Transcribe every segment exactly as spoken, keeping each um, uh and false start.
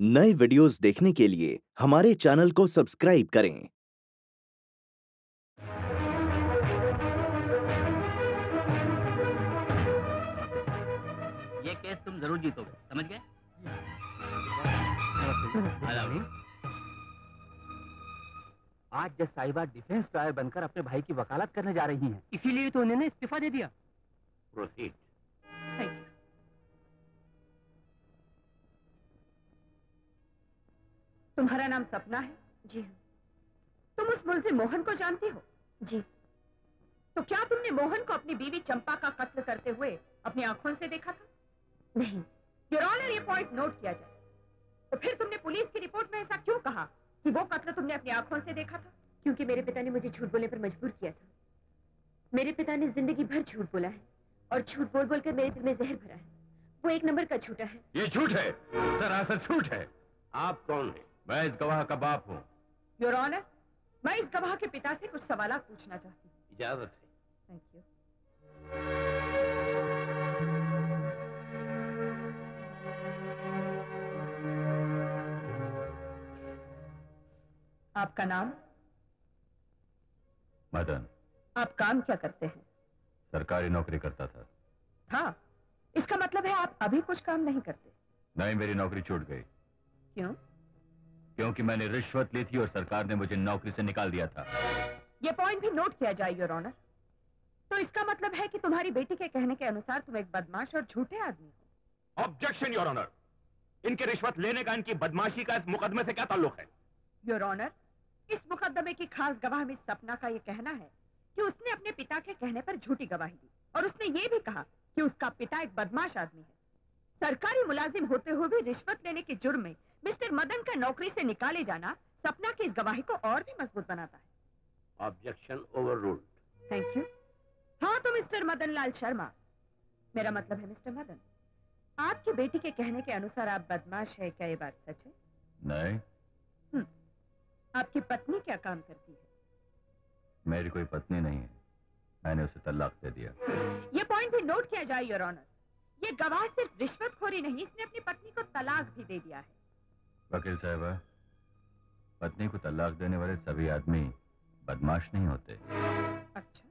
नए वीडियोस देखने के लिए हमारे चैनल को सब्सक्राइब करें। ये केस तुम जरूर जीतोगे, समझ गए? आज जज साहिबा डिफेंस लॉयर बनकर अपने भाई की वकालत करने जा रही हैं, इसीलिए तो उन्होंने इस्तीफा दे दिया। प्रोसीड। तुम्हारा नाम सपना है? जी। तुम उस मुलजिम मोहन को जानती हो? जी। तो क्या तुमने मोहन को अपनी बीवी चंपा का कत्ल करते हुए अपनी आंखों से देखा था? नहीं। योर ऑनर, ये पॉइंट नोट किया जाए। तो फिर तुमने पुलिस की रिपोर्ट में ऐसा क्यों कहा कि वो कत्ल तुमने अपनी आंखों से देखा था? क्योंकि मेरे पिता ने मुझे झूठ बोलने पर मजबूर किया था। मेरे पिता ने जिंदगी भर झूठ बोला है और झूठ बोल बोलकर मेरे दिल में जहर भरा है। वो एक नंबर का झूठा है। ये झूठ है, सरासर झूठ है। आप कौन है? मैं इस गवाह का बाप हूँ। योर ऑनर, मैं इस गवाह के पिता से कुछ सवाल पूछना चाहती हूँ। इजाजत है? Thank you. आपका नाम? मदन। आप काम क्या करते हैं? सरकारी नौकरी करता था। था? इसका मतलब है आप अभी कुछ काम नहीं करते? नहीं, मेरी नौकरी छूट गई। क्यों? क्योंकि मैंने रिश्वत ली थी और सरकार ने मुझे नौकरी से निकाल दिया था। ये पॉइंट भी नोट किया जाए योर ऑनर। तो इसका मतलब है कि तुम्हारी बेटी के कहने के अनुसार तुम एक बदमाश और झूठे आदमी हो। Objection your honour. इनके रिश्वत लेने का, इनकी बदमाशी का इस मुकदमे से क्या ताल्लुक है? योर ऑनर, इस मुकदमे की खास गवाह मिस सपना का ये कहना है कि उसने अपने पिता के कहने पर झूठी गवाही दी और उसने ये भी कहा कि उसका पिता एक बदमाश आदमी है। सरकारी मुलाजिम होते हुए भी रिश्वत लेने के जुर्म में मिस्टर मदन का नौकरी से निकाले जाना सपना की इस गवाही को और भी मजबूत बनाता है। Objection overruled. Thank you. हाँ, तो मिस्टर मदन लाल शर्मा, मेरा मतलब है मिस्टर मदन, आपकी बेटी के कहने के अनुसार आप बदमाश है, क्या ये बात सच है? नहीं। आपकी पत्नी क्या काम करती है? मेरी कोई पत्नी नहीं है, मैंने उसे तलाक दे दिया। ये पॉइंट भी नोट किया जाए योर ऑनर। ये गवाह सिर्फ रिश्वतखोरी नहीं, इसने अपनी पत्नी को तलाक भी दे दिया है। वकील साहबा, पत्नी को तलाक देने वाले सभी आदमी बदमाश नहीं होते। अच्छा,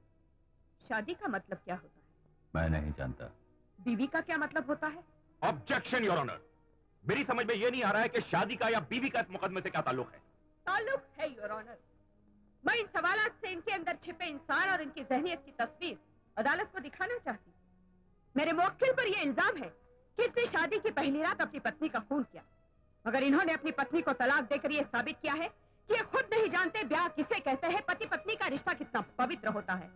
शादी का मतलब क्या होता है? मैं नहीं जानता। बीवी का क्या मतलब होता है? Objection your honour. मेरी समझ में ये नहीं आ रहा है कि शादी का या बीवी का इस मुकदमे से क्या ताल्लुक है। ताल्लुक है योर ऑनर। मैं इन सवाल से इनके अंदर छिपे इंसान और इनकी जहनियत की तस्वीर अदालत को दिखाना चाहती। मेरे मुवक्किल पर यह इल्जाम है कि इसने शादी की पहली रात अपनी पत्नी का खून किया। मगर इन्होंने अपनी पत्नी को तलाक देकर यह साबित किया है कि ये खुद नहीं जानते ब्याह किसे कहते हैं, पति पत्नी का रिश्ता कितना पवित्र होता है।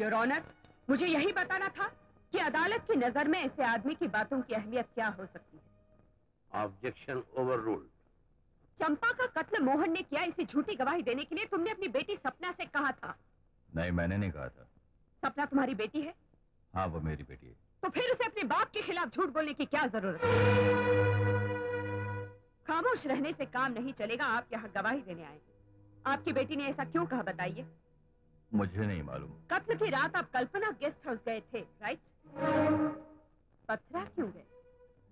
योर ऑनर, मुझे यही बताना था कि अदालत की नजर में ऐसे आदमी की बातों की अहमियत क्या हो सकती है। Objection overruled. चंपा का कत्ल मोहन ने किया, इसे झूठी गवाही देने के लिए तुमने अपनी बेटी सपना से कहा था। नहीं, मैंने नहीं कहा था। सपना तुम्हारी बेटी है? हाँ, वो मेरी बेटी है। तो फिर उसे अपने बाप के खिलाफ झूठ बोलने की क्या जरूरत है? खामोश रहने से काम नहीं चलेगा। आप यहाँ गवाही देने आए, आपकी बेटी ने ऐसा क्यों कहा बताइए? मुझे नहीं मालूम। कत्ल की रात आप कल्पना गेस्ट हाउस गए थे, राइट? पथरा क्यों गए?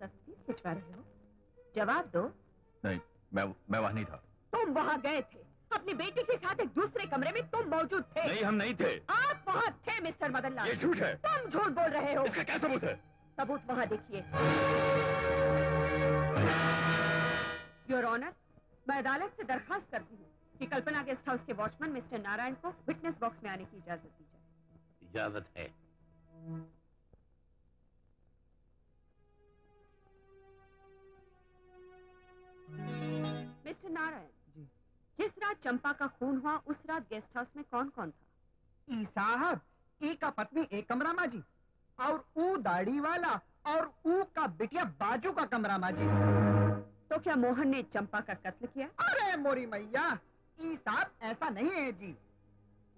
तस्वीर खिंचवा रहे हो, जवाब दो। नहीं, मैं मैं वहाँ नहीं था। तुम वहाँ गए थे, अपनी बेटी के साथ एक दूसरे कमरे में तुम मौजूद थे। नहीं, हम नहीं थे। आप वहाँ थे मिस्टर मदन लाल। ये झूठ है। तुम झूठ बोल रहे हो। इसका क्या सबूत है? सबूत वहाँ देखिए। योर ऑनर, मैं अदालत से दरखास्त करती हूँ कि कल्पना गेस्ट हाउस के वॉचमैन मिस्टर नारायण को विटनेस बॉक्स में आने की इजाजत दी जाए। इजाजत है। मिस्टर नारायण जी, जिस रात चंपा का खून हुआ उस रात गेस्ट हाउस में कौन कौन था? ई साहब, ई का पत्नी एक कमरा माजी और ऊ दाढ़ी वाला और ऊ का बिटिया बाजू का कमरा माजी। तो क्या मोहन ने चंपा का कत्ल किया? अरे मोरी मैया, ई साहब ऐसा नहीं है जी।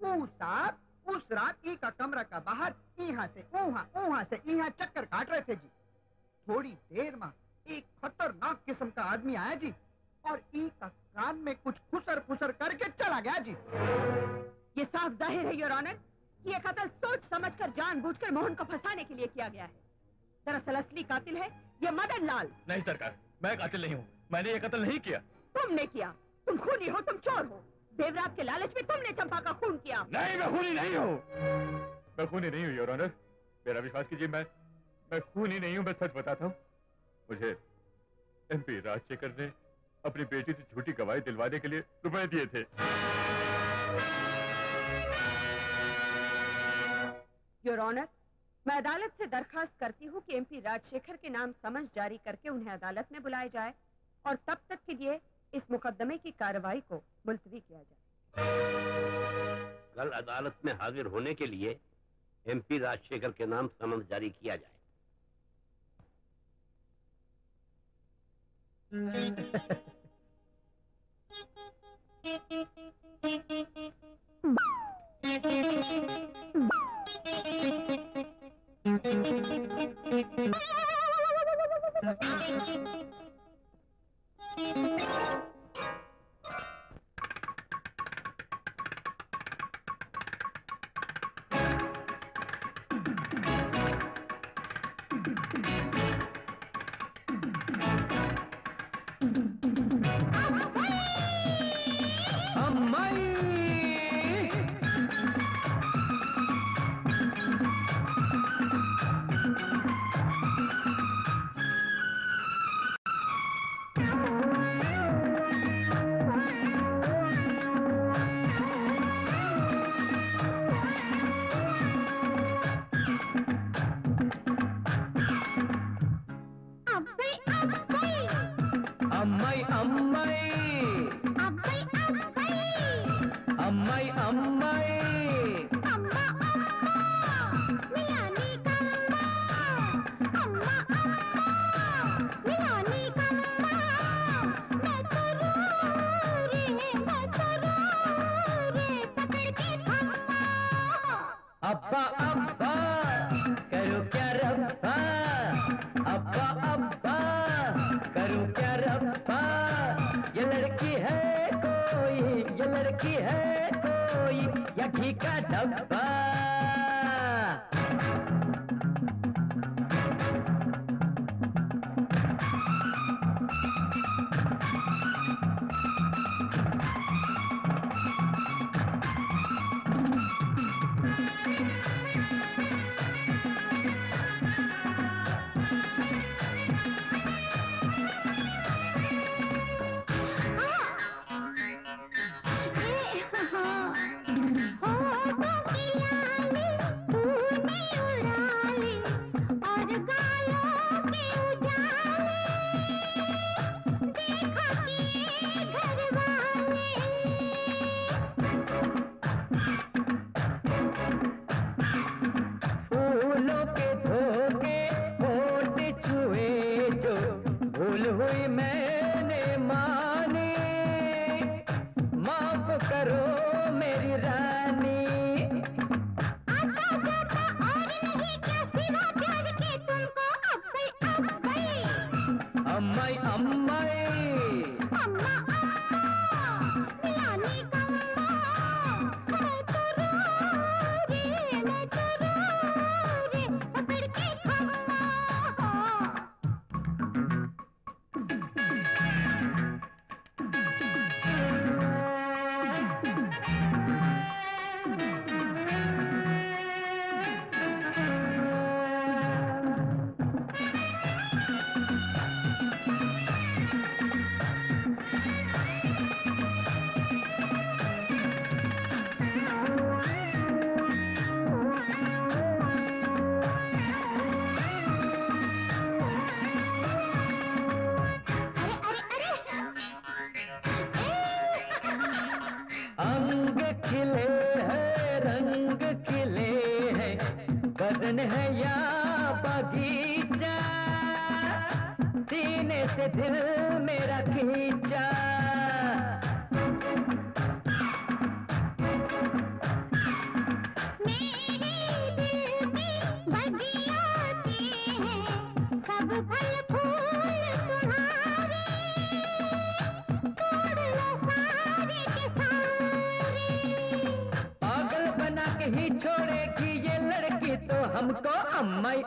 ऊ साहब उस रात ई का कमरा का बाहर यहाँ से ऊहा ऊहा से यहाँ चक्कर काट रहे थे जी। थोड़ी देर में एक खतरनाक किस्म का आदमी आया जी और ई का कान में कुछ खुसर खुसर करके चला गया जी। ये साफ जाहिर है योर ऑनर, ये कत्ल सोच समझ कर जानबूझकर मोहन को फंसाने के लिए किया गया है। दरअसल असली कातिल है ये मदन लाल। नहीं सरकार, मैं कातिल नहीं हूँ। मैंने ये कत्ल नहीं किया। तुमने किया, तुम खूनी हो, तुम चोर हो। देवरात के लालच में तुमने चंपा का खून किया। नहीं, मैं खूनी नहीं हूँ, मैं खूनी नहीं हूँ योर ऑनर, मेरा विश्वास कीजिए, मैं मैं खूनी नहीं हूँ, मैं सच बताता हूँ। मुझे एमपी राजशेखर ने अपनी बेटी से झूठी गवाही दिलवाने के लिए रुपए दिए थे। योर ऑनर, मैं अदालत से दरखास्त करती हूँ कि एमपी राजशेखर के नाम समन जारी करके उन्हें अदालत में बुलाया जाए और तब तक के लिए इस मुकदमे की कार्रवाई को मुलतवी किया जाए। कल अदालत में हाजिर होने के लिए एमपी राजशेखर के नाम समन जारी किया जाए।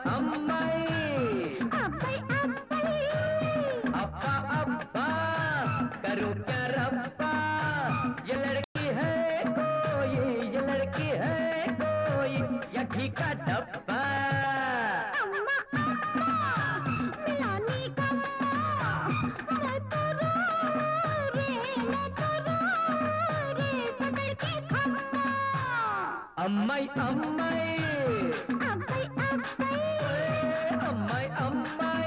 अम्मा, अब्बा, अब्बा, करो क्या रब्बा, ये लड़की है कोई, ये लड़की है कोई, यखी का डब्बा। अम्माई अम्माई अम्माई अम्माई अम्माई अम्माई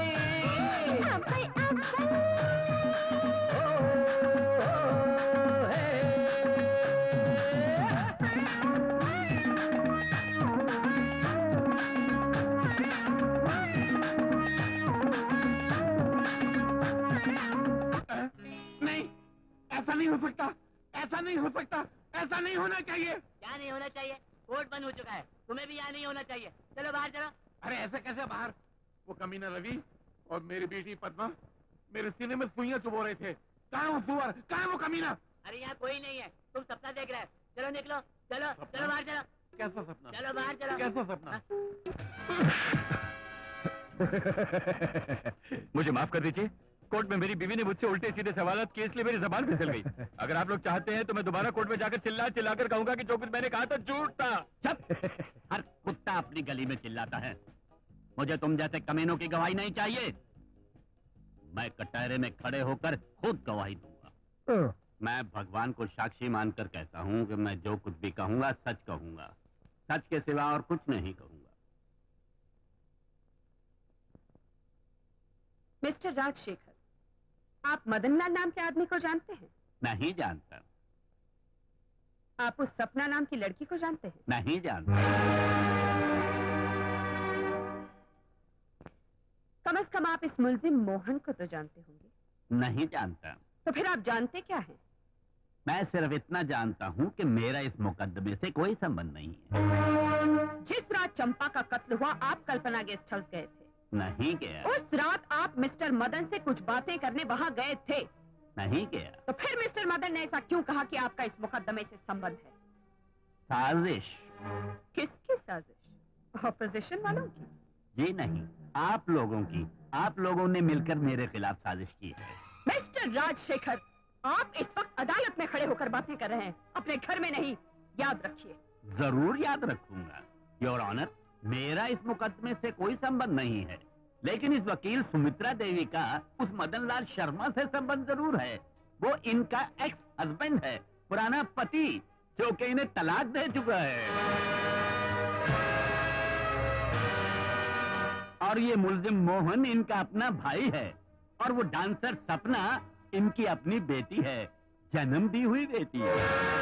नहीं, ऐसा नहीं हो सकता, ऐसा नहीं हो सकता, ऐसा नहीं होना चाहिए। क्या नहीं होना चाहिए? कोर्ट बंद हो चुका है, तुम्हें भी यहाँ नहीं होना चाहिए, चलो बाहर चलो। अरे ऐसे कैसे बाहर? वो कमीना रवि और मेरी बेटी पद्मा मेरे सीने में सुइयां चुभो रहे थे। कहाँ वो सुअर, कहाँ वो कमीना? अरे यहाँ कोई नहीं है, तुम सपना देख रहे हो। चलो निकलो, चलो चलो बाहर चलो। कैसा सपना? चलो बाहर चलो। कैसा सपना? मुझे माफ कर दीजिए, कोर्ट में मेरी बीवी ने मुझसे उल्टे सीधे सवाल किए, इसलिए मेरी जबान फिसल गई। अगर आप लोग चाहते हैं तो मैं दोबारा कोर्ट में जाकर चिल्ला चिल्ला कर कहूंगा कि जो कुछ मैंने कहा था झूठ था। हर कुत्ता अपनी गली में चिल्लाता है। मुझे तुम जैसे कमीनों की गवाही नहीं चाहिए। मैं कटहरे में खड़े होकर खुद गवाही दूंगा। मैं भगवान को साक्षी मानकर कहता हूँ कि मैं जो कुछ भी कहूंगा सच कहूंगा, सच के सिवा और कुछ नहीं कहूंगा। मिस्टर राजशेखर, आप मदनलाल नाम के आदमी को जानते हैं? नहीं जानता। आप उस सपना नाम की लड़की को जानते हैं? नहीं जानता। कम से कम आप इस मुल्जिम मोहन को तो जानते होंगे? नहीं जानता। तो फिर आप जानते क्या हैं? मैं सिर्फ इतना जानता हूं कि मेरा इस मुकदमे से कोई संबंध नहीं है। जिस रात चंपा का कत्ल हुआ आप कल्पना गेस्ट हाउस गए थे? नहीं गया। उस रात आप मिस्टर मदन से कुछ बातें करने वहाँ गए थे? नहीं गया। तो फिर मिस्टर मदन ने ऐसा क्यों कहा कि आपका इस मुकदमे से संबंध है? साजिश। किसकी साजिश? ऑपोजिशन वालों की? जी नहीं, आप लोगों की। आप लोगों ने मिलकर मेरे खिलाफ साजिश की है। मिस्टर राजशेखर, आप इस वक्त अदालत में खड़े होकर बातें कर रहे हैं, अपने घर में नहीं। याद रखिए। जरूर याद रखूंगा योर ऑनर। मेरा इस मुकदमे से कोई संबंध नहीं है, लेकिन इस वकील सुमित्रा देवी का उस मदन लाल शर्मा से संबंध जरूर है। वो इनका एक्स हस्बैंड है, पुराना पति, जो कि इन्हें तलाक दे चुका है। और ये मुलजिम मोहन इनका अपना भाई है, और वो डांसर सपना इनकी अपनी बेटी है, जन्म दी हुई बेटी है।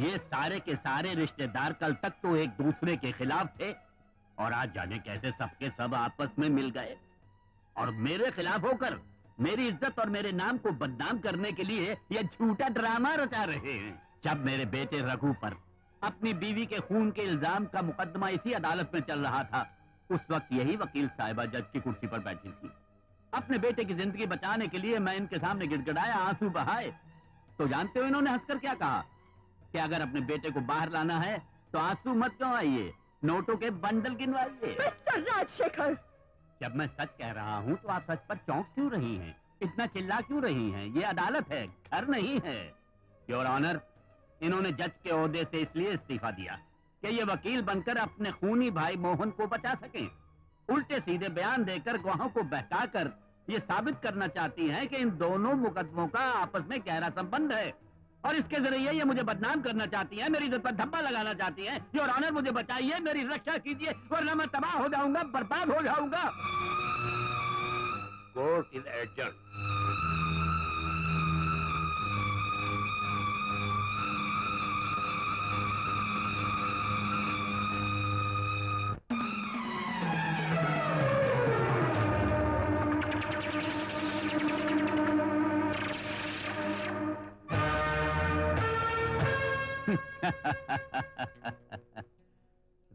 ये सारे के सारे रिश्तेदार कल तक तो एक दूसरे के खिलाफ थे, और आज जाने कैसे सबके सब आपस में मिल गए और मेरे खिलाफ होकर मेरी इज्जत और मेरे नाम को बदनाम करने के लिए ये झूठा ड्रामा रचा रहे हैं। जब मेरे बेटे रघु पर अपनी बीवी के खून के इल्जाम का मुकदमा इसी अदालत में चल रहा था, उस वक्त यही वकील साहिबा जज की कुर्सी पर बैठी थी। अपने बेटे की जिंदगी बचाने के लिए मैं इनके सामने गिड़गिड़ाया, आंसू बहाए, तो जानते हो इन्होंने हंसकर क्या कहा? कि अगर अपने बेटे को बाहर लाना है तो आंसू मत गवाइए, नोटों के बंडल गिनवाइए। मिस्टर राजशेखर, जब मैं सच कह रहा हूँ तो आप सच पर चौंक क्यों रही हैं? इतना चिल्ला क्यों रही हैं? ये अदालत है, घर नहीं है। योर ऑनर, इन्होंने जज के ओहदे से इसलिए इस्तीफा दिया कि ये वकील बनकर अपने खूनी भाई मोहन को बचा सके। उल्टे सीधे बयान देकर गवाहों को बहका कर ये साबित करना चाहती है कि इन दोनों मुकदमों का आपस में गहरा संबंध है, और इसके जरिए ये मुझे बदनाम करना चाहती है, मेरी इज्जत पर धब्बा लगाना चाहती है। योर ऑनर, मुझे बचाइए, मेरी रक्षा कीजिए, वरना मैं तबाह हो जाऊंगा, बर्बाद हो जाऊंगा। Court is adjourn.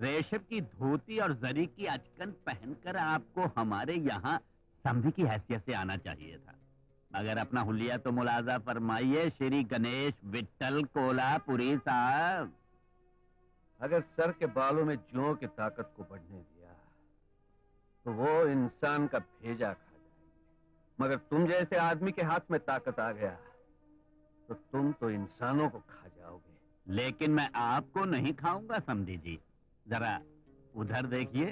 रेशम की धोती और जरी की अचकन पहनकर आपको हमारे यहाँ समधी की हैसियत से आना चाहिए था, मगर अपना हुलिया तो मुलाजा फरमाइए श्री गणेश विट्ठल कोलापुरी साहब। अगर सर के बालों में जौ की ताकत को बढ़ने दिया तो वो इंसान का भेजा खा जाए। मगर तुम जैसे आदमी के हाथ में ताकत आ गया तो तुम तो इंसानों को खा जाओगे। लेकिन मैं आपको नहीं खाऊंगा समधी जी, जरा उधर देखिए।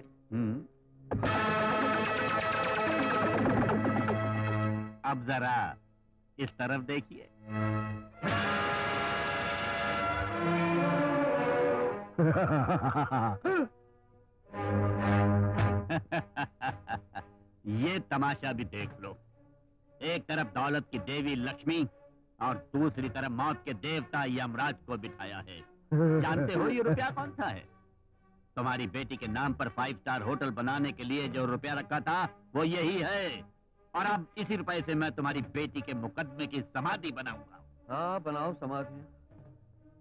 अब जरा इस तरफ देखिए। ये तमाशा भी देख लो, एक तरफ दौलत की देवी लक्ष्मी और दूसरी तरफ मौत के देवता यमराज को बिठाया है। जानते हो ये रुपया कौन सा है? तुम्हारी बेटी के नाम पर फाइव स्टार होटल बनाने के लिए जो रुपया रखा था वो यही है। और अब इसी रुपए से मैं तुम्हारी बेटी के मुकदमे की समाधि बनाऊंगा। हाँ बनाओ समाधि,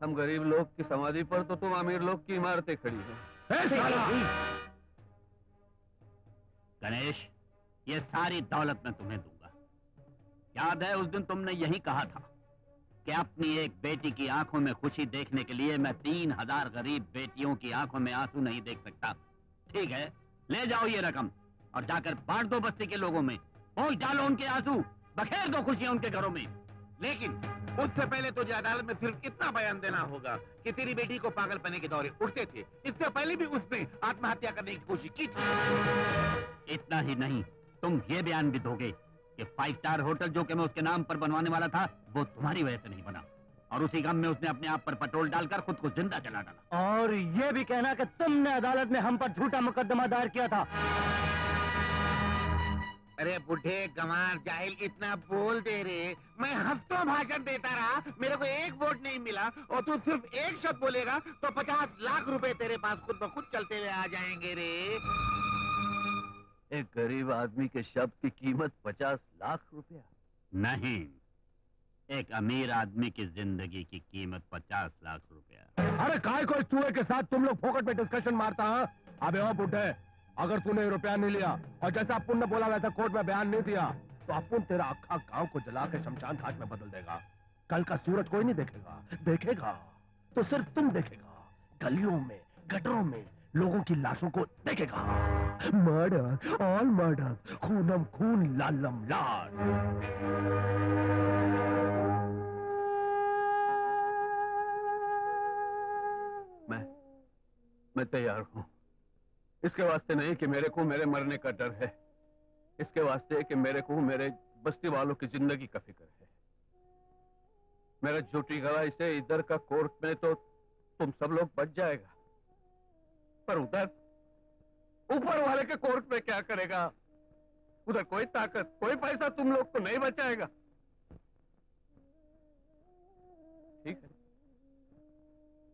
हम गरीब लोग की समाधि पर तो तुम अमीर लोग की इमारतें खड़ी हैं। गणेश, ये सारी दौलत मैं तुम्हें दूंगा। याद है उस दिन तुमने यही कहा था कि अपनी एक बेटी की आंखों में खुशी देखने के लिए मैं तीन हजार गरीब बेटियों की आंखों में आंसू नहीं देख सकता। ठीक है, ले जाओ ये रकम और जाकर बांट दो बस्ती के लोगों में, बोल डालो उनके आंसू, बखेर दो खुशियां उनके घरों में। लेकिन उससे पहले तुझे अदालत में सिर्फ इतना बयान देना होगा कि तेरी बेटी को पागलपने के दौरे उड़ते थे, इससे पहले भी उसने आत्महत्या करने की कोशिश की थी। इतना ही नहीं, तुम ये बयान भी दोगे कि फाइव स्टार होटल जो कि मैं उसके नाम पर बनवाने वाला था वो तुम्हारी वजह से नहीं बना और उसी गम में उसने अपने आप पर पेट्रोल डालकर खुद को जिंदा जला डाला। और ये भी कहना कि तुमने अदालत में हम पर झूठा मुकदमा दायर किया था। अरे बुढ़े गंवार जाहिल, इतना बोल दे रे। मैं हफ्तों भाषण देता रहा, मेरे को एक वोट नहीं मिला, और तू सिर्फ एक शब्द बोलेगा तो पचास लाख रुपए तेरे पास खुद ब खुद चलते हुए आ जाएंगे रे। एक गरीब आदमी के शब्द की कीमत पचास लाख रुपया नहीं, एक अमीर आदमी की जिंदगी की कीमत पचास लाख रुपया। अरे काय को इस चूहे के साथ तुम लोग फोकट में डिस्कशन मारता है? अबे ओ बुढ़े, अगर तूने रुपया नहीं लिया और जैसा अपुन ने बोला वैसा कोर्ट में बयान नहीं दिया तो अपुन तेरा अखा गांव को जला के शमशान घाट में बदल देगा। कल का सूरज कोई नहीं देखेगा, देखेगा तो सिर्फ तुम देखेगा। गलियों में, गटरों में लोगों की लाशों को देखेगा। मर्डर ऑल मर्डर, खूनम खून लालम लाल। मैं मैं तैयार हूं, इसके वास्ते नहीं कि मेरे को मेरे मरने का डर है, इसके वास्ते कि मेरे को मेरे बस्ती वालों की जिंदगी का फिक्र है। मेरा झूठी गवाही से इधर का कोर्ट में तो तुम सब लोग बच जाएगा, पर उधर ऊपर वाले के कोर्ट में क्या करेगा? उधर कोई ताकत, कोई पैसा तुम लोग को नहीं बचाएगा। ठीक है,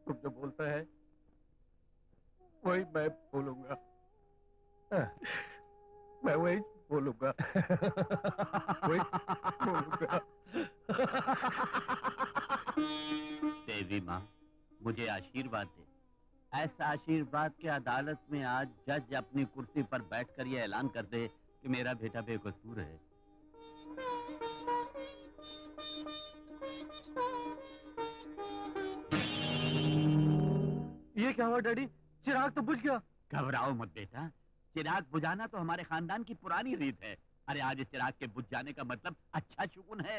तुम जो बोलता है वही मैं बोलूंगा, मैं वही बोलूंगा, वही बोलूंगा। देवी माँ, मुझे आशीर्वाद दे, ऐसा आशीर्वाद के अदालत में आज जज अपनी कुर्सी पर बैठकर यह ऐलान कर दे कि मेरा बेटा बेकसूर है। ये क्या हुआ डैडी, चिराग तो बुझ गया? घबराओ मत बेटा, चिराग बुझाना तो हमारे खानदान की पुरानी रीत है। अरे आज इस चिराग के बुझ जाने का मतलब अच्छा शगुन है।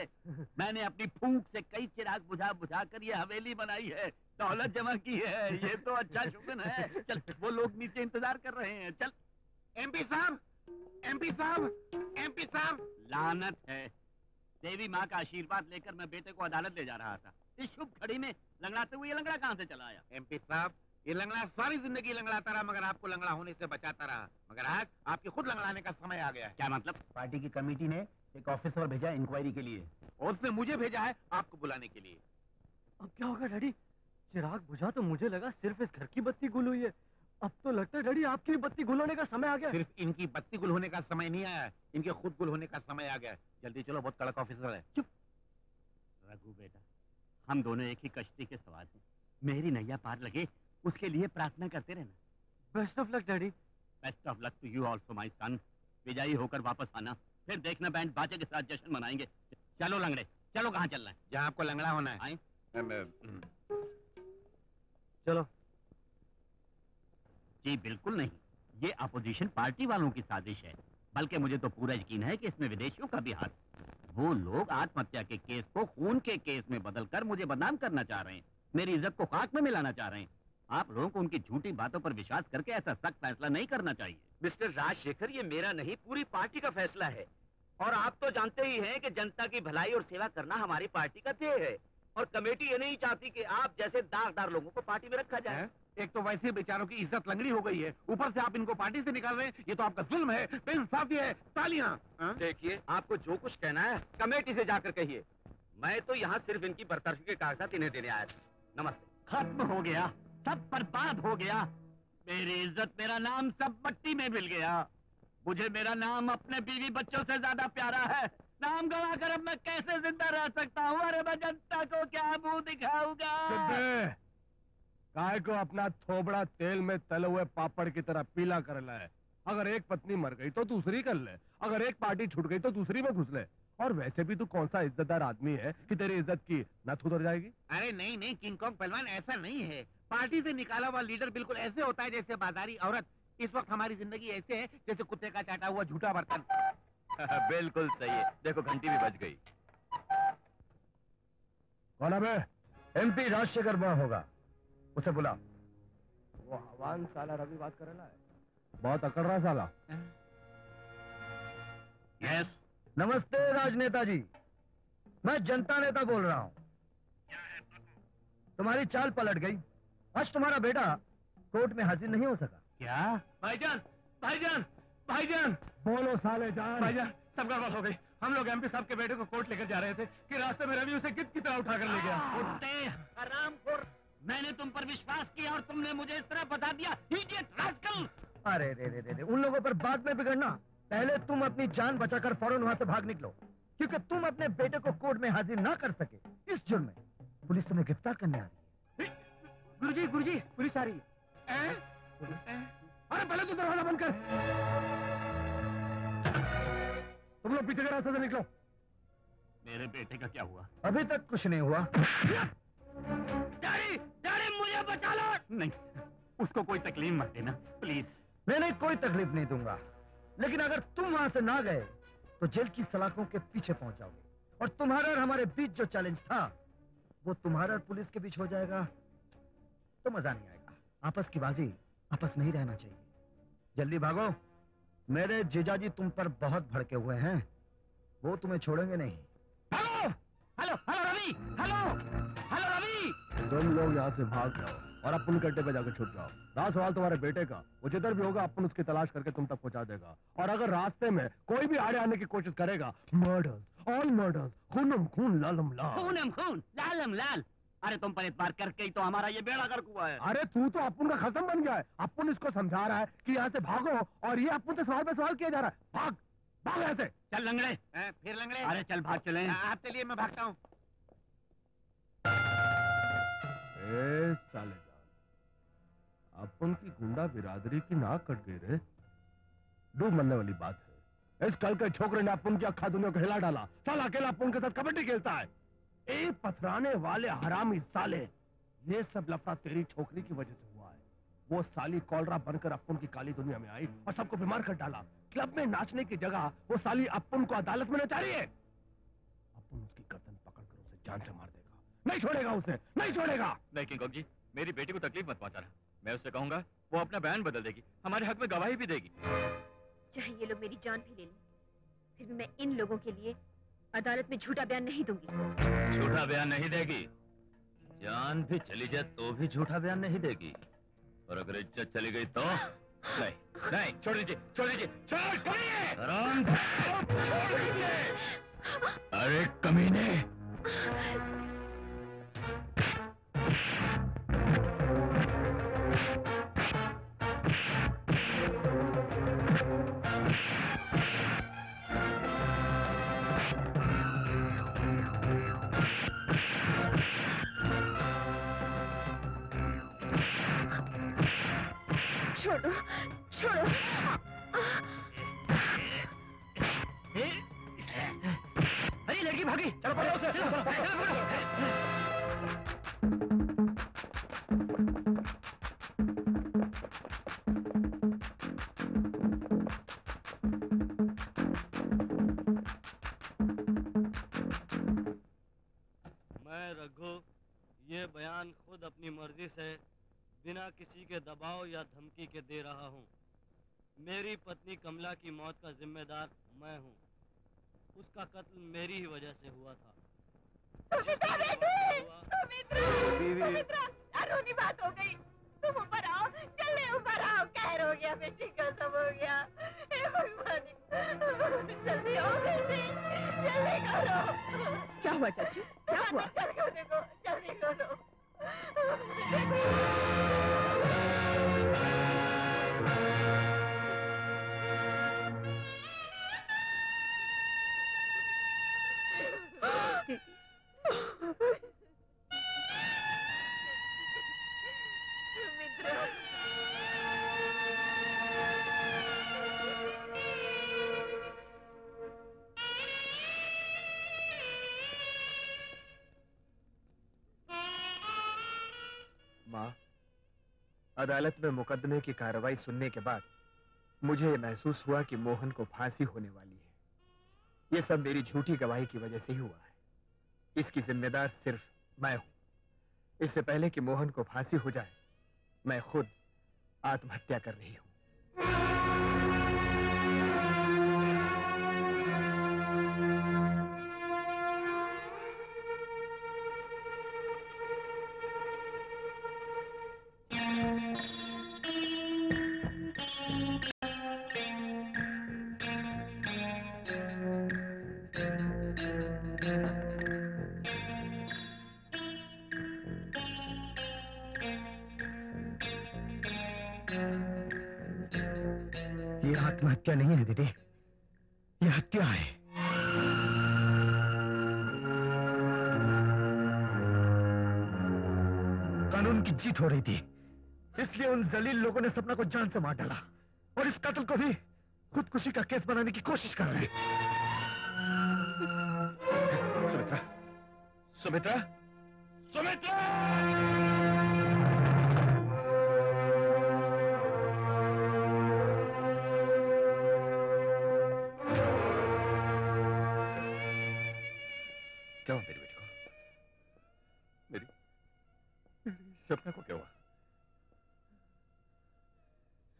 मैंने अपनी फूंक से कई चिराग बुझा बुझा कर ये हवेली बनाई है, दौलत जमा की है, ये तो अच्छा शगुन है। चल, वो लोग नीचे इंतजार कर रहे हैं, चल। एमपी साहब, एमपी साहब, एमपी साहब। लानत है, देवी माँ का आशीर्वाद लेकर मैं बेटे को अदालत ले जा रहा था, इस शुभ घड़ी में लंगड़ाते हुए लंगड़ा कहाँ से चला आया? एमपी साहब, ये लंगड़ा सारी जिंदगी लंगड़ाता रहा मगर आपको लंगड़ा होने से बचाता रहा, मगर आज आपके खुद लंगड़ाने का समय आ गया है। क्या मतलब? पार्टी की कमेटी ने एक ऑफिसर भेजा है इंक्वायरी के लिए, और उसने मुझे भेजा है आपको बुलाने के लिए। अब क्या होगा डैडी? चिराग बुझा तो मुझे लगा सिर्फ इस घर की बत्ती गुल हुई है, अब तो लगता है डैडी आपकी भी बत्ती गुल होने का समय आ गया। सिर्फ इनकी बत्ती गुल होने का समय नहीं आया, इनके खुद गुल होने का समय आ गया। जल्दी चलो, बहुत कड़क ऑफिसर है। चुप रघु बेटा, हम दोनों एक ही कश्ती के सवार हैं, मेरी नैया पार लगे उसके लिए प्रार्थना करते रहना। Best of luck daddy. Best of luck to you also my son. विजयी होकर वापस आना, फिर देखना बैंड बाजे के साथ जश्न मनाएंगे। चलो लंगड़े, चलो। कहाँ चलना है? जहाँ आपको लंगड़ा होना है। आए? चलो। जी बिल्कुल नहीं, ये अपोजिशन पार्टी वालों की साजिश है। बल्कि मुझे तो पूरा यकीन है कि इसमें विदेशियों का भी हाथ। वो लोग आत्महत्या के केस को खून के केस में बदलकर मुझे बदनाम करना चाह रहे हैं, मेरी इज्जत को खाक में मिलाना चाह रहे हैं। आप लोगों को उनकी झूठी बातों पर विश्वास करके ऐसा सख्त फैसला नहीं करना चाहिए। मिस्टर राजशेखर, ये मेरा नहीं पूरी पार्टी का फैसला है, और आप तो जानते ही हैं कि जनता की भलाई और सेवा करना हमारी पार्टी का ध्येय है, और कमेटी ये नहीं चाहती कि आप जैसे दागदार लोगों को पार्टी में रखा जाए। एक तो वैसे बेचारों की इज्जत लंगड़ी हो गई है, ऊपर से आप इनको पार्टी से निकाल रहे हैं, ये तो आपका जुल्म है, बेइंसाफी है। तालियां। देखिए, आपको जो कुछ कहना है कमेटी से जाकर कहिए, मैं तो यहाँ सिर्फ इनकी बर्तरफी के कागजात इन्हें देने आया था। नमस्ते। खत्म हो गया, सब बर्बाद हो गया, मेरी इज्जत, मेरा नाम सब मट्टी में मिल गया। मुझे मेरा नाम अपने बीवी बच्चों से ज्यादा प्यारा है, नाम गवा कर अब मैं कैसे जिंदा रह सकता हूँ। अरे मैं जनता को क्या मुँह दिखाऊंगा। गाय को अपना थोबड़ा तेल में तले हुए पापड़ की तरह पीला कर ला है। अगर एक पत्नी मर गई तो दूसरी कर ले, अगर एक पार्टी छूट गई तो दूसरी में घुस ले। और वैसे भी तू कौन सा इज्जतदार आदमी है कि तेरी इज्जत की नथ उतर जाएगी। अरे नहीं नहीं किंग कॉन्ग पहलवान, ऐसा नहीं है। पार्टी से निकाला हुआ लीडर बिल्कुल ऐसे होता है जैसे बाजारी औरत। इस वक्त हमारी जिंदगी ऐसे है जैसे कुत्ते का चाटा हुआ झूठा बर्तन। बिल्कुल सही है, देखो घंटी भी बज गई। कौन है? एमपी राजशेखर वहाँ होगा, उसे बुला। वो हवान साला रवि बात कर रहा है, बहुत अकड़ रहा साला। यस। नमस्ते राजनेता जी, मैं जनता नेता बोल रहा हूँ। तुम्हारी चाल पलट गई, आज तुम्हारा बेटा कोर्ट में हाजिर नहीं हो सका। क्या? भाईजान भाईजान भाईजान बोलो साले जान। भाईजान सब गड़बड़ हो गई, हम लोग एमपी साहब के बेटे को कोर्ट लेकर जा रहे थे कि रास्ते में रवि उसे कित की तरह उठाकर ले गया। मैंने तुम पर विश्वास किया और तुमने मुझे इस तरह बता दिया, इडियट रास्कल। अरे रे रे रे, उन लोगों पर बाद में बिगड़ना, पहले तुम अपनी जान बचाकर फौरन वहाँ से भाग निकलो, क्योंकि तुम अपने बेटे को कोर्ट में हाजिर ना कर सके इस जुर्म में पुलिस तुम्हें गिरफ्तार करने आ रही है। गुरुजी गुरुजी पुलिस आ रही है। अरे पहले तो दरवाजा बंद कर। तुम लोग पीछे के रास्ते से निकलो। मेरे बेटे का क्या हुआ? अभी तक कुछ नहीं हुआ। मुझे बचा लो। नहीं, उसको कोई तकलीफ मत देना प्लीज। मैं नहीं, कोई तकलीफ नहीं दूंगा, लेकिन अगर तुम वहां से ना गए तो जेल की सलाखों के पीछे पहुंच जाओगे, और तुम्हारा और हमारे बीच जो चैलेंज था वो तुम्हारा और पुलिस के बीच हो जाएगा, तो मजा नहीं आएगा। आपस की बाजी आपस में ही रहना चाहिए। जल्दी भागो, मेरे जीजा जी तुम पर बहुत भड़के हुए हैं, वो तुम्हें छोड़ेंगे नहीं। Hello hello hello Ravi, hello hello Ravi, तुम लोग यहाँ से भाग जाओ और अपन कट्टे पे जाकर छुप जाओ। रहा सवाल तुम्हारे बेटे का, वो जिधर भी होगा अपन उसकी तलाश करके तुम तक पहुँचा देगा, और अगर रास्ते में कोई भी आड़े आने की कोशिश करेगा, मर्डर्स ऑल मर्डर्स, खूनम खून लालम लाल, खूनम खून लालम लाल। अरे तुम पर एक बार करके ही तो हमारा ये बेड़ा गर्क हुआ है। अरे तू तो अपन का खसम बन गया है, अपन इसको समझा रहा है कि यहाँ से भागो, और ये अपन से सवाल पे सवाल किया जा रहा है। भाग भाग यहाँ से। चल लंगड़े। फिर लंगड़े? अरे चल भाग, चले आप, चलिए मैं भागता हूँ। ए साले जान, अपन की गुंडा बिरादरी की नाक कट गई रे। डूब मरने वाली बात है, इस कल के छोकरे ने अपन की अखा दुनिया को हिला डाला। साला अकेला अपन के साथ कबड्डी खेलता है। ए पथराने वाले हरामी साले, ये सब लफड़ा तेरी छोकरी की वजह से हुआ है। वो साली कॉलरा बनकर अपन की काली दुनिया में आई और सबको बीमार कर डाला। क्लब में नाचने की जगह वो साली अपन को अदालत में नचा रही है। अपन उसकी गर्दन पकड़कर उसे जान से मार देगा, नहीं छोड़ेगा, उसे नहीं छोड़ेगा। नहीं किंग जी, मेरी बेटी को तकलीफ मत पहुंचाना। मैं उससे कहूंगा वो अपना बयान बदल देगी, हमारे हक में गवाही भी देगी। चाहे ये लोग मेरी जान भी ले लें, फिर मैं इन लोगों के लिए अदालत में झूठा बयान नहीं दूंगी। झूठा बयान नहीं देगी? जान भी चली जाए तो भी झूठा बयान नहीं देगी, और अगर इज्जत चली गई तो? नहीं नहीं, छोड़ दीजिए छोड़ दीजिए छोड़ दीजिए। अरे कमीने, छोड़ो छोड़ो। अरे लड़की भागी, चलो पकड़ो उसे, चलो पकड़ो। खुद अपनी मर्जी से बिना किसी के दबाव या धमकी के दे रहा हूँ। मेरी पत्नी कमला की मौत का जिम्मेदार मैं हूँ। उसका कत्ल मेरी ही वजह से हुआ था। सुमित्रा बेटी, सुमित्रा, सुमित्रा, अनहोनी बात हो गई। तुम ऊपर आओ, चले ऊपर आओ। कहर हो गया बेटी का, सब हो गया। हे भगवान, जल्दी आओ बेटी, जल्दी करो। क्या हुआ चाची? क्या हुआ? जल्दी करो, जल्दी करो। माँ, अदालत में मुकदमे की कार्रवाई सुनने के बाद मुझे यह महसूस हुआ कि मोहन को फांसी होने वाली है। यह सब मेरी झूठी गवाही की वजह से ही हुआ है। इसकी जिम्मेदार सिर्फ मैं हूं। इससे पहले कि मोहन को फांसी हो जाए, मैं खुद आत्महत्या कर रही हूं। नहीं है दीदी, यह हत्या है। कानून की जीत हो रही थी, इसलिए उन जलील लोगों ने सपना को जान से मार डाला और इस कत्ल को भी खुदकुशी का केस बनाने की कोशिश कर रहे हैं। सुमित्रा, सुमित्रा, सुमित्रा! क्या हुआ मेरी बेटी को? मेरी, मेरी सपना को क्या हुआ?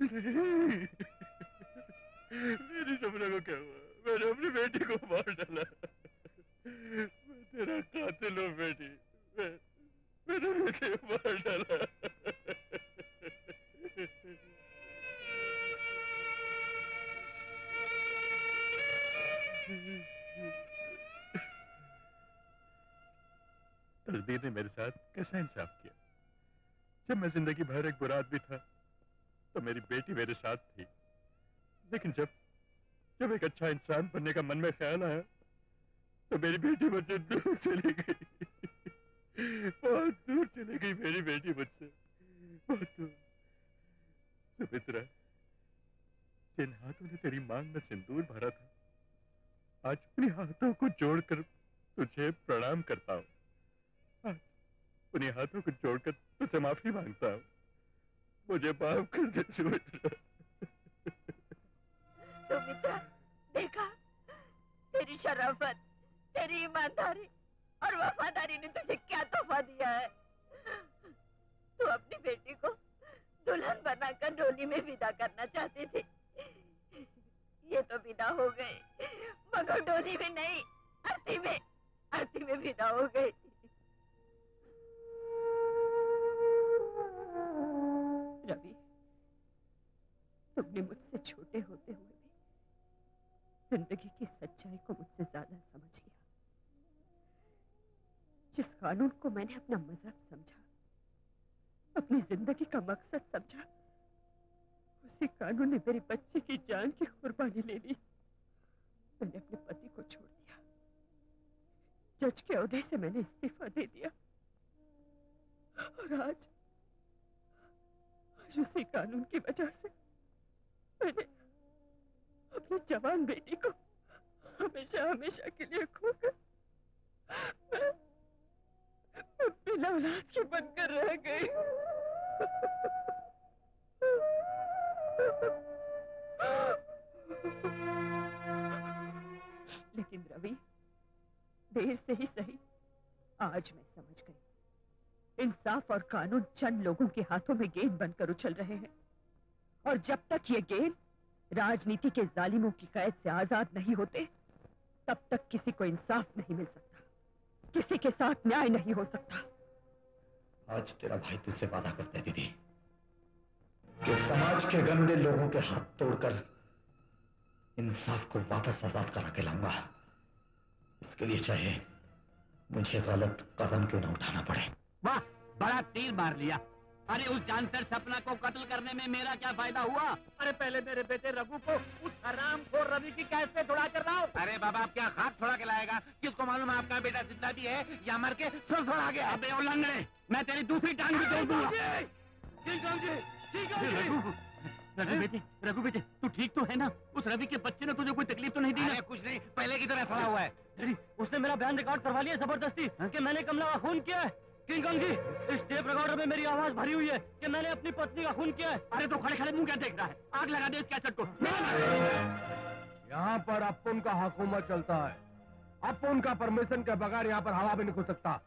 मेरी सपना को क्या हुआ? मैंने अपनी बेटी को मार डाला। मैं तेरा कातिल हूँ बेटी। मैं, मैंने बेटी को मार डाला। तकदीर ने मेरे साथ कैसा इंसाफ किया। जब मैं जिंदगी भर एक बुरा आदमी था तो मेरी बेटी मेरे साथ थी, लेकिन जब जब एक अच्छा इंसान बनने का मन में ख्याल आया तो मेरी बेटी मुझसे दूर चली गई। बहुत दूर चली गई मेरी बेटी मुझसे, बहुत दूर। सुमित्रा, जिन हाथों ने तेरी मांग में सिंदूर भरा था, आज अपने हाथों को जोड़कर तुझे प्रणाम करता हूँ। अपने हाथों को जोड़कर तुझसे माफी मांगता हूँ। मुझे माफ कर दे सुमित्रा। सुमित्रा, देखा, तेरी शराफत, तेरी ईमानदारी और वफादारी ने तुझे क्या तोहफा दिया है। तू अपनी बेटी को दुल्हन बनाकर डोली में विदा करना चाहती थी। ये तो विदा हो गए, मगर डोली में नहीं, आरती में, आरती में विदा हो गई। रवि, तुमने मुझसे छोटे होते हुए भी जिंदगी की सच्चाई को मुझसे ज्यादा समझ लिया। जिस कानून को मैंने अपना मजाक समझा, अपनी जिंदगी का मकसद समझा, उसी कानून ने मेरे बच्चे की जान की कुर्बानी ले ली। मैंने अपने पति को छोड़ दिया, जज के अहदे से मैंने इस्तीफा दे दिया और आज उसी कानून की वजह से मैंने अपनी जवान बेटी को हमेशा हमेशा के लिए खोकर मैं, मैं बिना औलाद के बनकर रह गई। लेकिन रवि, देर से ही सही, आज मैं समझ गई इंसाफ और कानून चंद लोगों के हाथों में गेंद बनकर उछल रहे हैं, और जब तक ये गेंद राजनीति के जालिमों की कैद से आजाद नहीं होते, तब तक किसी को इंसाफ नहीं मिल सकता, किसी के साथ न्याय नहीं हो सकता। आज तेरा भाई तुझसे वादा करता है दीदी कि समाज के गंदे लोगों के हाथ तोड़कर इंसाफ को वापस आजाद करा के लाऊंगा। इसके लिए चाहे मुझे गलत कदम क्यों ना उठाना पड़े। वाह, बड़ा तीर मार लिया। अरे उस जानकर सपना को कत्ल करने में मेरा क्या फायदा हुआ? अरे पहले मेरे बेटे रघु को उस हराम को रवि की कैद से छुड़ा कर लाओ। अरे बाबा, आप क्या हाथ छोड़ा के लाएगा? किसको मालूम आपका बेटा जिंदा भी है या मर के छोड़ा गया। अबे ओ लंगड़े, मैं तेरी दूसरी टांग भी तोड़ दूंगा। रघु बेटे, रघु बेटे, तू ठीक तो है ना? उस रवि के बच्चे ने तुझे कोई तकलीफ तो नहीं दी ना? कुछ नहीं, पहले की तरह सड़ा हुआ है। उसने मेरा बयान रिकॉर्ड करवा लिया जबरदस्ती कि मैंने कमला का खून किया है। किंगकॉन्ग जी, इस टेप रिकॉर्डर में मेरी आवाज भरी हुई है कि मैंने अपनी पत्नी का खून किया है। अरे तो खड़े खड़े मुंह क्या देख रहा है? आग लगा दे इस कैसेट को। यहाँ पर अपन का हुकूमा चलता है। अपन का परमिशन के बगैर यहाँ पर हवा भी नहीं निकल सकता।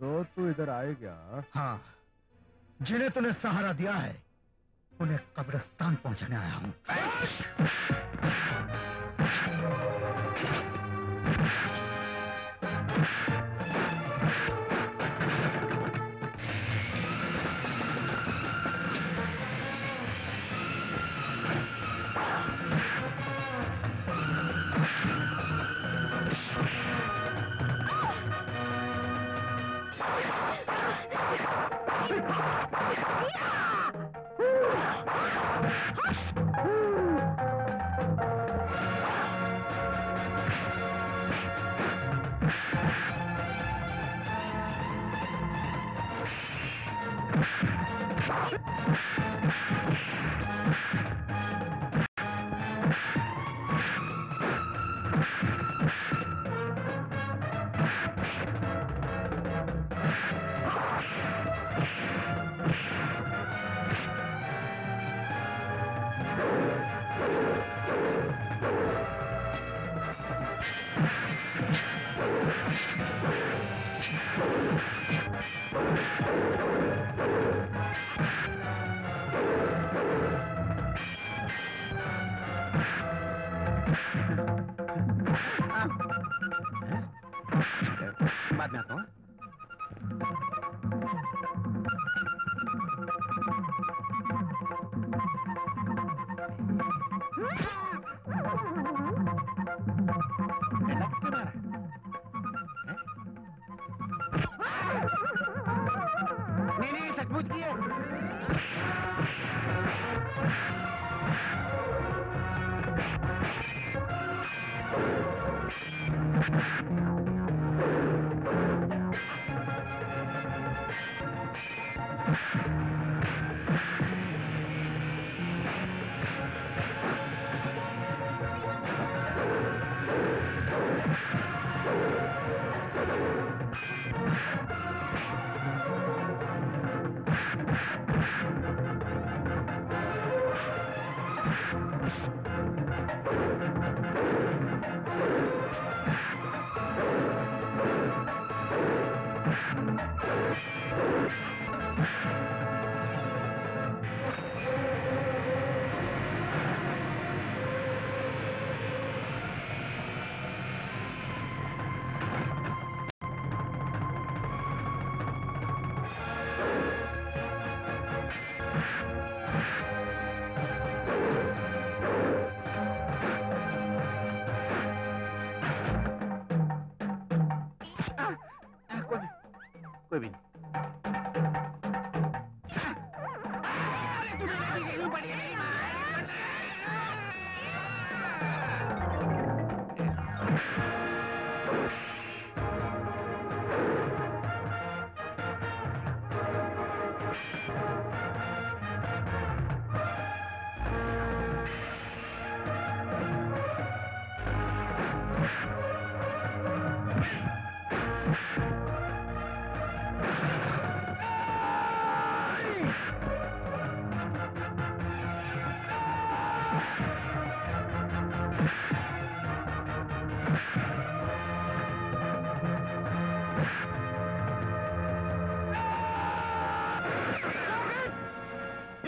तो तू इधर आए क्या? हाँ, जिन्हें तूने सहारा दिया है उन्हें कब्रिस्तान पहुंचाने आया हूँ।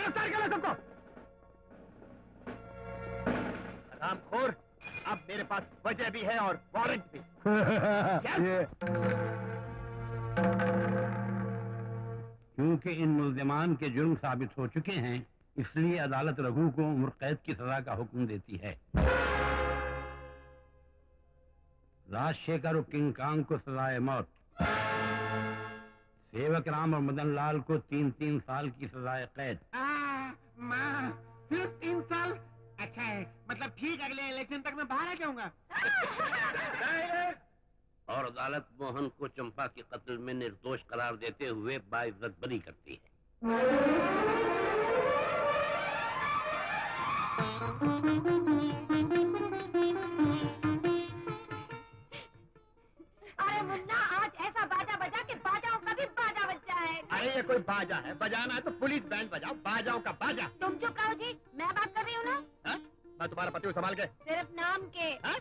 गिरफ्तार कर लो सबको। हरामखोर, अब मेरे पास वजह भी है और वारंट भी। क्योंकि इन मुल्ज़िमान के जुर्म साबित हो चुके हैं, इसलिए अदालत रघु को उम्र कैद की सजा का हुक्म देती है। राजशेखर और किंग कांग को सजाए मौत, सेवक राम और मदन लाल को तीन तीन साल की सजाए कैद। माँ, सिर्फ तीन साल? अच्छा है, मतलब ठीक, अगले इलेक्शन तक मैं बाहर आ जाऊंगा। और अदालत मोहन को चंपा के कत्ल में निर्दोष करार देते हुए बाइज्जत बरी करती है। ये कोई बाजा है? बजाना है तो पुलिस बैंड बजाओ, बाजाओ का बाजा। तुम चुप रहो जी, मैं बात कर रही हूँ ना। हा? मैं तुम्हारा पति हूँ, संभाल के। सिर्फ नाम के। हा?